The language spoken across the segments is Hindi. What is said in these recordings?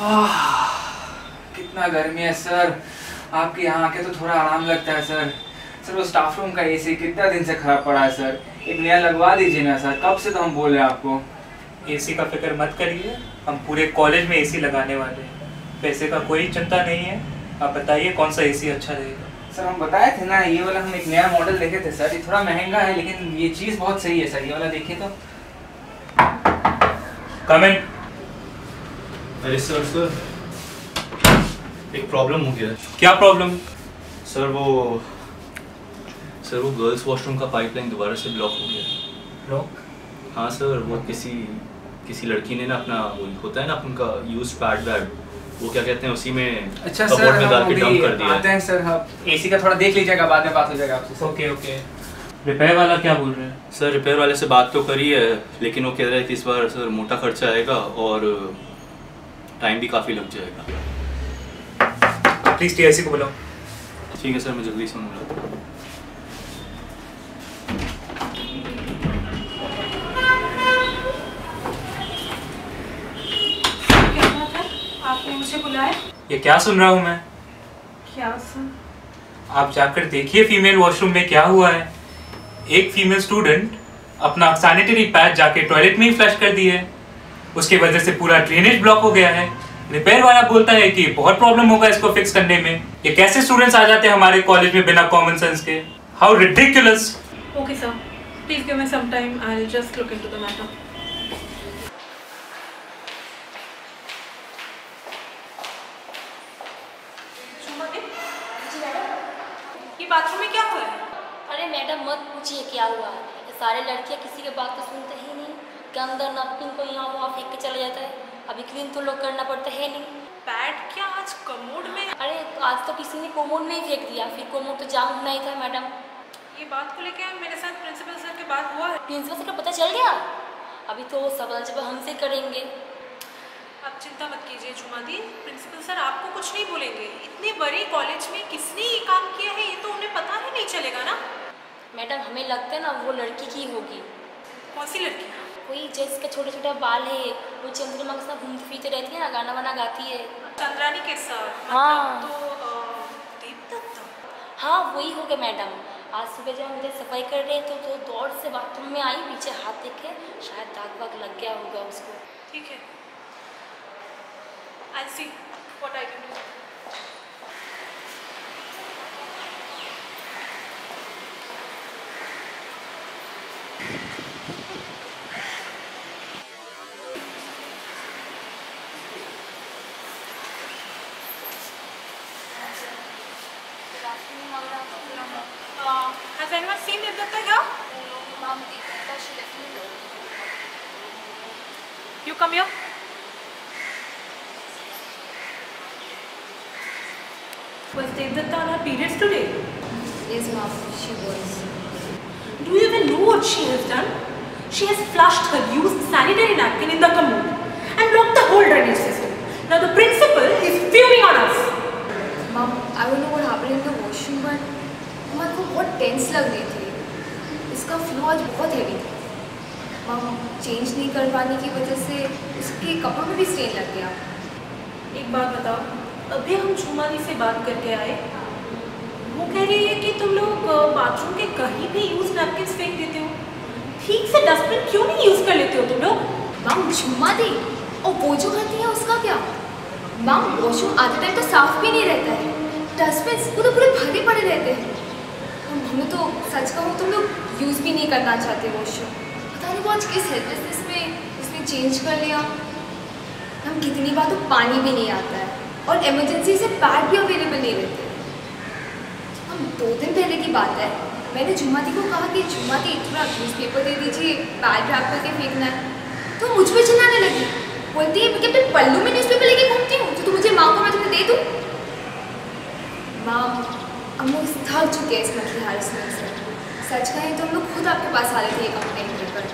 कितना गर्मी है सर, आपके यहाँ आके तो थोड़ा आराम लगता है सर। सर वो स्टाफ रूम का एसी कितना दिन से खराब पड़ा है सर, एक नया लगवा दीजिए ना सर, कब से तो हम बोल रहे हैं आपको। एसी का फिक्र मत करिए, हम पूरे कॉलेज में एसी लगाने वाले हैं, पैसे का कोई चिंता नहीं है। आप बताइए कौन सा एसी अच्छा रहेगा। सर हम बताए थे ना, ये वाला हम एक नया मॉडल देखे थे सर, ये थोड़ा महंगा है लेकिन ये चीज़ बहुत सही है सर, ये वाला देखिए तो। कमेंट। अरे सर सर एक प्रॉब्लम हो गया। क्या प्रॉब्लम? सर वो गर्ल्स वॉशरूम का पाइपलाइन दोबारा से ब्लॉक हो गया। ब्लॉक? हाँ सर, वो किसी लड़की ने ना अपना होता है ना उनका यूज पैड बैड, वो क्या कहते हैं उसी में अच्छा सर में डाल के डंप कर दिया। आते हैं सर, आप एसी का थोड़ा देख लीजिएगा, बाद में बात हो जाएगा आपसे। Okay okay. रिपेयर वाला क्या बोल रहे हैं? सर रिपेयर वाले से बात तो करी है लेकिन वो कह रहा है कि इस बार सर मोटा खर्चा आएगा और टाइम भी काफ़ी लग जाएगा। प्लीज़ टीआईसी को बुलाओ। ठीक है सर, मैं जल्दी से बुलाता हूँ। क्या बात है, आपने मुझे बुलाया? ये क्या सुन रहा हूँ मैं? क्या सुन? आप जाकर देखिए फीमेल वॉशरूम में क्या हुआ है। एक फीमेल स्टूडेंट अपना सैनिटरी पैड जाके टॉयलेट में ही फ्लश कर दिए, उसके वजह से पूरा ड्रेनेज ब्लॉक हो गया है। रिपेयर वाला बोलता है कि बहुत प्रॉब्लम होगा इसको फिक्स करने में। ये कैसे स्टूडेंट्स आ जाते हैं हमारे कॉलेज में बिना कॉमन सेंस के? How ridiculous. Okay sir, please give me some time, I will just look into the matter. ये बाथरूम में क्या हुआ है? अरे मैडम मत पूछिए क्या हुआ है, सारे लड़कियां किसी के बात तो सुनते ही नहीं, गंदा नैपकिन को यहाँ वहाँ फेंक के चला जाता है, अभी क्लीन तो लोग करना पड़ता है नहीं। पैड क्या आज कमोड में? अरे तो आज तो किसी ने कोमोड में ही फेंक दिया, फिर कोमोड तो जाम होना ही था। मैडम ये बात को लेकर मेरे साथ प्रिंसिपल सर के बात हुआ है। प्रिंसिपल सर का पता चल गया? अभी तो वो सवाल जब हमसे करेंगे। आप चिंता मत कीजिए झुमा दी, प्रिंसिपल सर आपको कुछ नहीं बोलेंगे। इतने बड़े कॉलेज में किसने ये काम किया है ये तो उन्हें पता ही नहीं चलेगा ना। मैडम हमें लगता है ना वो लड़की की होगी। कौन सी लड़की? कोई जिसका छोटा छोटा बाल है, वो चंद्रमा के साथ घूमती फिरती रहती है ना, गाना वाना गाती है। चंद्रानी के साथ? हाँ तो देवदत्त? हाँ वही होगा मैडम। आज सुबह जब हम सफाई कर रहे थे तो दौड़ से बाथरूम में आई, पीछे हाथ देखे, शायद दाग वाग लग गया होगा उसको। ठीक है, I see what I can do. Has anyone seen Devdatta here? No, ma'am. Devdatta, she left me alone. You come here. Was Devdatta on her periods today? Yes, ma'am. She was. Do you even know what she has done? She has flushed her used sanitary napkin in the commode and blocked the whole drainage system. Now the principal is fuming on us. Ma'am, I don't know what happened in the washroom, but मामा को बहुत टेंस लग रही थी, इसका फ्लो आज बहुत हैवी था। मामा चेंज नहीं कर पाने की वजह से उसके कपड़ों में भी स्टेन लग गया। एक बात बताओ, अभी हम झुमानी से बात करके आए, वो कह रही है कि तुम लोग बाथरूम के कहीं भी यूज नैपकिन फेंक देते हो, ठीक से डस्टबिन क्यों नहीं यूज़ कर लेते हो तुम लोग? माम झुमा दी, और वो जो खाती है उसका क्या? माम वॉशरूम आते टाइम तो साफ भी नहीं रहता है, डस्टबिन पूरे पूरे भरे पड़े रहते हैं। हमें तो सच कहूँ तुम लोग यूज़ भी नहीं करना चाहते वॉशरूम, पता नहीं वो आज किस हेल्पलेसनेस में उसने चेंज कर लिया। हम कितनी बार तो पानी भी नहीं आता है और इमरजेंसी से पैड भी अवेलेबल नहीं रहते। हम 2 दिन पहले की बात है, मैंने झुमा दी को कहा कि झुमा दी थोड़ा न्यूज़पेपर दे दीजिए, पैड रैप करके फेंकना है, तो मुझ पर चिल्लाने लगी। बोलती है मैं अपने पल्लू में न्यूज़पेपर लेके घूमती हूँ, तो मुझे मांगो मैं तुम्हें दे दूँ। माँ हम लोग थक चुके हैं इस मतलब हारसमेंट से, सच कहें तो हम लोग खुद आपके पास आ रहे थे ये कंप्लेंट लेकर।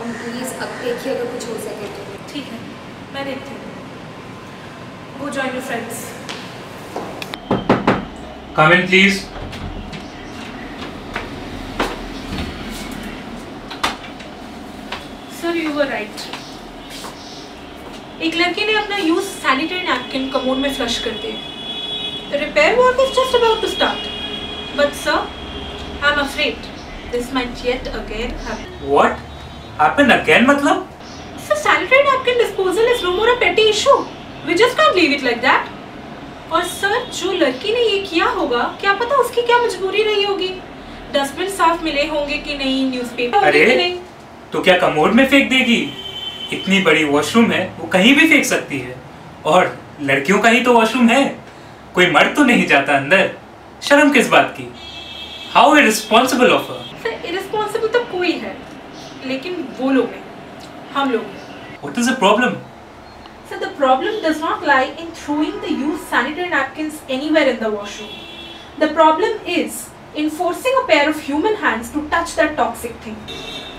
हम प्लीज़ अब देखिए अगर कुछ हो सके तो। ठीक है मैं देखती हूँ, go join your friends. Come in please. Sir you were right, एक लड़की ने अपना यूज सैनिटरी नैपकिन कमोड में फ्लश कर दिया। The repair work is just about to start, but sir, I'm afraid this might yet again happen. What? Happen again? मतलब? Sir, sanitary napkin disposal is no more a petty issue. We just can't leave it like that. और सर जो लड़की ने ये किया होगा, क्या पता उसकी क्या मजबूरी रही होगी? डस्टबिन साफ मिले होंगे कि नहीं, न्यूज़पेपर होंगे कि नहीं? तो क्या कमोड में फेंक देगी? इतनी बड़ी वॉशरूम है, वो कहीं भी फेंक सकती है। और लड़कियों का ही तो वॉशरूम है, कोई मर्द तो नहीं जाता अंदर। शर्म किस बात की? How irresponsible of her? Sir, irresponsible तो कोई है, लेकिन वो लोग हैं, हम लोग हैं। What is the problem? Sir, the problem does not lie in throwing the used sanitary napkins anywhere in the washroom. The problem is in forcing a pair of human hands to touch that toxic thing.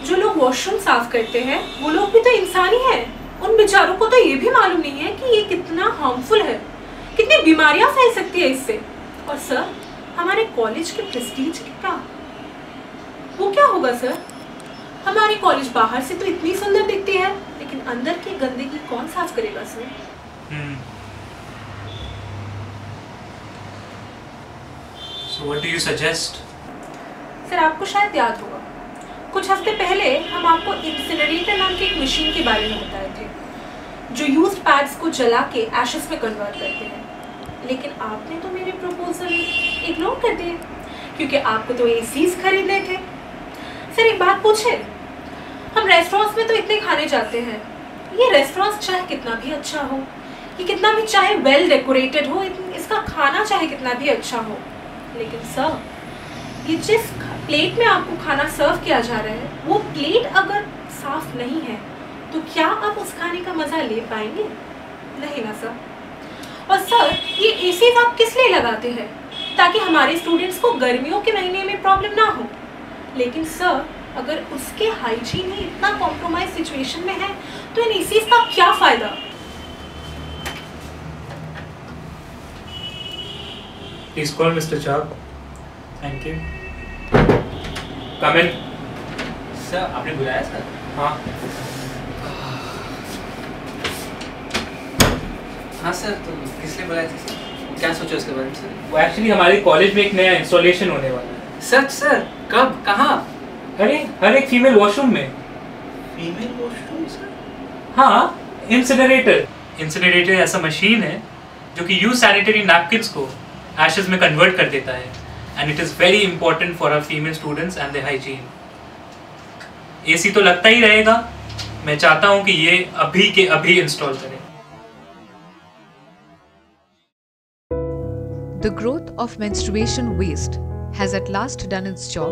जो लोग वॉशरूम साफ करते हैं वो लोग भी तो इंसान ही हैं। उन बेचारों को तो ये भी मालूम नहीं है कि ये कितना हार्मफुल है, कितनी बीमारियां फैल सकती है इससे। और सर हमारे कॉलेज के प्रेस्टीज का वो क्या होगा सर? हमारे कॉलेज बाहर से तो इतनी सुंदर दिखती है, लेकिन अंदर की गंदगी कौन साफ करेगा sir? So what do you suggest? Sir आपको शायद याद होगा कुछ हफ्ते पहले हम आपको इंसिनरेटर नाम की एक मशीन के बारे में बताए थे जो यूज्ड पैड्स को जला के एशेस में कन्वर्ट करते हैं, लेकिन आपने तो मेरे प्रपोजल इग्नोर कर दिए क्योंकि आपको तो एसीज खरीदने थे। सर एक बात पूछे, हम रेस्टोरेंट्स में तो इतने खाने जाते हैं, ये रेस्टोरेंट्स चाहे कितना भी अच्छा हो, ये कितना भी चाहे वेल डेकोरेटेड हो, इसका खाना चाहे कितना भी अच्छा हो, लेकिन सर ये जिस प्लेट में आपको खाना सर्व किया जा रहा है वो प्लेट अगर साफ नहीं है तो क्या आप उस खाने का मज़ा ले पाएंगे? नहीं ना सर। और सर ये एसी आप किस लिए लगाते हैं? ताकि हमारे स्टूडेंट्स को गर्मियों के महीने में प्रॉब्लम ना हो, लेकिन सर अगर उसके हाइजीन ही इतना कॉम्प्रोमाइज सिचुएशन में है तो इन एसी का क्या फ़ायदा? प्लीज कॉल मिस्टर चाप। Thank you. कमेंट सर आपने बुलाया सर? हाँ सर। तो किस लिए बुलाया था सर? क्या सोचा उसके बारे में सर? वो एक्चुअली हमारे कॉलेज में एक नया इंस्टॉलेशन होने वाला है। सच सर? कब? कहाँ? अरे हर एक फीमेल वॉशरूम में। Female washroom sir? हाँ, इंसिनरेटर। इंसिनरेटर ऐसा मशीन है जो कि यूज सैनिटरी नैपकिन्स को एशेस में कन्वर्ट कर देता है। And it is very important for our female students and their hygiene. AC तो लगता ही रहेगा। मैं चाहता हूँ कि ये अभी के अभी इंस्टॉल करें। The growth of menstruation waste has at last done its job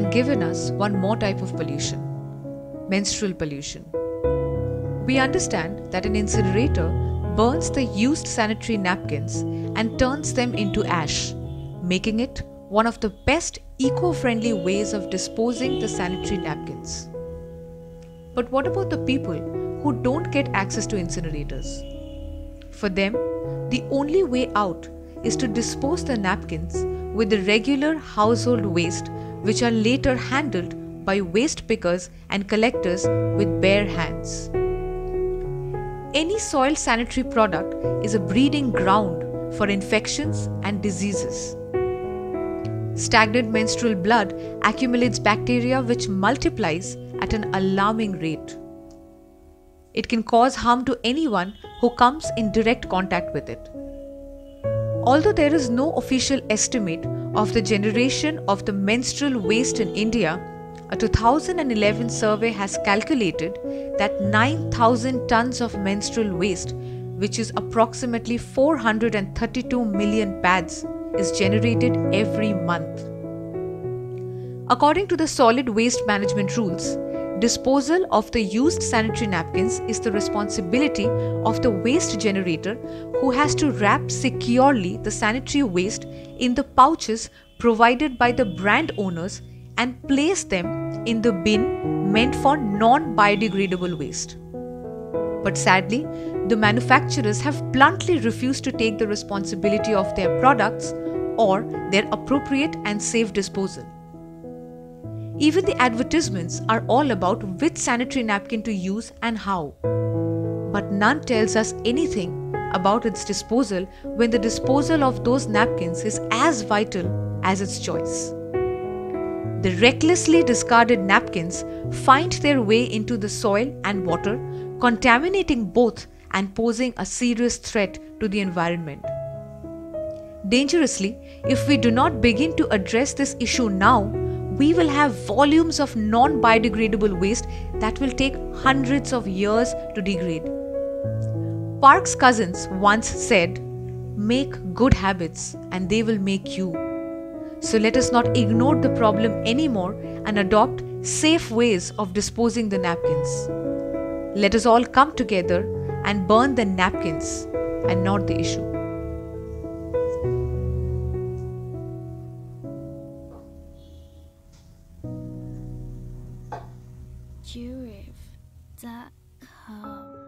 and given us one more type of pollution, menstrual pollution. We understand that an incinerator burns the used sanitary napkins and turns them into ash, making it one of the best eco-friendly ways of disposing the sanitary napkins. But what about the people who don't get access to incinerators? For them, the only way out is to dispose the napkins with the regular household waste, which are later handled by waste pickers and collectors with bare hands. Any soiled sanitary product is a breeding ground for infections and diseases. Stagnant menstrual blood accumulates bacteria which multiplies at an alarming rate. It can cause harm to anyone who comes in direct contact with it. Although there is no official estimate of the generation of the menstrual waste in India, a 2011 survey has calculated that 9,000 tons of menstrual waste, which is approximately 432 million pads, is generated every month. According to the solid waste management rules, disposal of the used sanitary napkins is the responsibility of the waste generator, who has to wrap securely the sanitary waste in the pouches provided by the brand owners and place them in the bin meant for non-biodegradable waste. But sadly, the manufacturers have bluntly refused to take the responsibility of their products or their appropriate and safe disposal. Even the advertisements are all about which sanitary napkin to use and how. but none tells us anything about its disposal when the disposal of those napkins is as vital as its choice. The recklessly discarded napkins find their way into the soil and water, contaminating both and posing a serious threat to the environment. Dangerously, if we do not begin to address this issue now, we will have volumes of non-biodegradable waste that will take hundreds of years to degrade. Park's cousins once said, "Make good habits and they will make you." So let us not ignore the problem anymore and adopt safe ways of disposing the napkins. Let us all come together and burn the napkins and not the issue. Curif.com